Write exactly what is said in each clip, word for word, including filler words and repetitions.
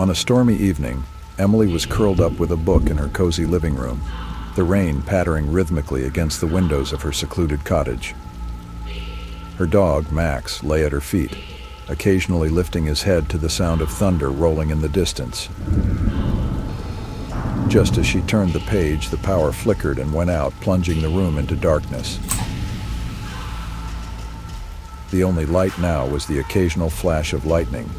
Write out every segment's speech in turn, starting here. On a stormy evening, Emily was curled up with a book in her cozy living room, the rain pattering rhythmically against the windows of her secluded cottage. Her dog, Max, lay at her feet, occasionally lifting his head to the sound of thunder rolling in the distance. Just as she turned the page, the power flickered and went out, plunging the room into darkness. The only light now was the occasional flash of lightning,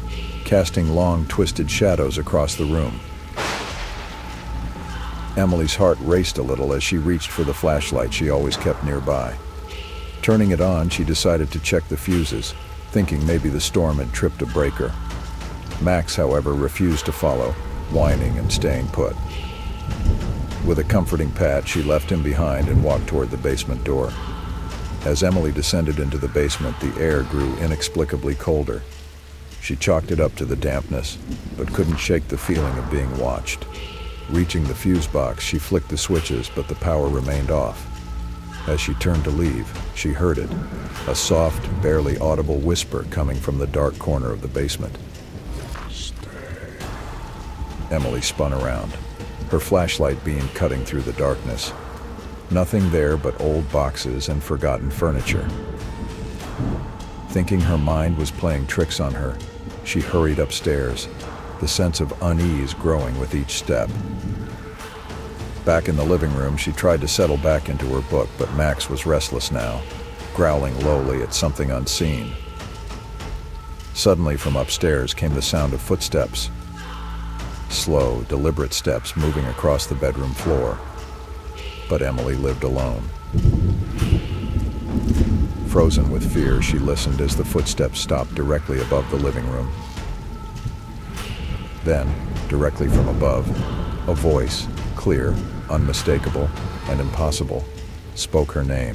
casting long, twisted shadows across the room. Emily's heart raced a little as she reached for the flashlight she always kept nearby. Turning it on, she decided to check the fuses, thinking maybe the storm had tripped a breaker. Max, however, refused to follow, whining and staying put. With a comforting pat, she left him behind and walked toward the basement door. As Emily descended into the basement, the air grew inexplicably colder. She chalked it up to the dampness, but couldn't shake the feeling of being watched. Reaching the fuse box, she flicked the switches, but the power remained off. As she turned to leave, she heard it, a soft, barely audible whisper coming from the dark corner of the basement. Stay. Emily spun around, her flashlight beam cutting through the darkness. Nothing there but old boxes and forgotten furniture. Thinking her mind was playing tricks on her, she hurried upstairs, the sense of unease growing with each step. Back in the living room, she tried to settle back into her book, but Max was restless now, growling lowly at something unseen. Suddenly, from upstairs came the sound of footsteps. Slow, deliberate steps moving across the bedroom floor. But Emily lived alone. Frozen with fear, she listened as the footsteps stopped directly above the living room. Then, directly from above, a voice, clear, unmistakable, and impossible, spoke her name.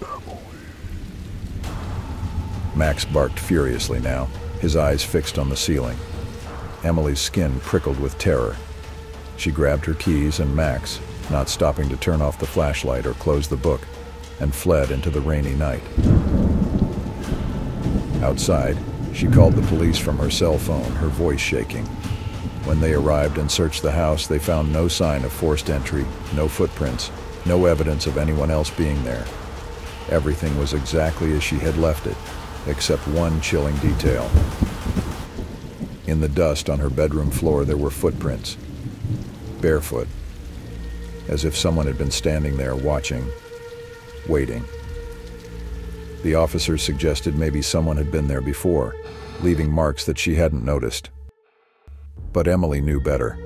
Emily. Max barked furiously now, his eyes fixed on the ceiling. Emily's skin prickled with terror. She grabbed her keys and Max, not stopping to turn off the flashlight or close the book, and fled into the rainy night. Outside, she called the police from her cell phone, her voice shaking. When they arrived and searched the house, they found no sign of forced entry, no footprints, no evidence of anyone else being there. Everything was exactly as she had left it, except one chilling detail. In the dust on her bedroom floor, there were footprints. Barefoot, as if someone had been standing there watching, waiting. The officer suggested maybe someone had been there before, leaving marks that she hadn't noticed. But Emily knew better.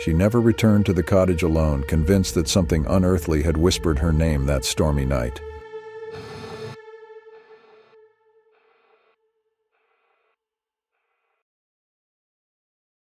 She never returned to the cottage alone, convinced that something unearthly had whispered her name that stormy night.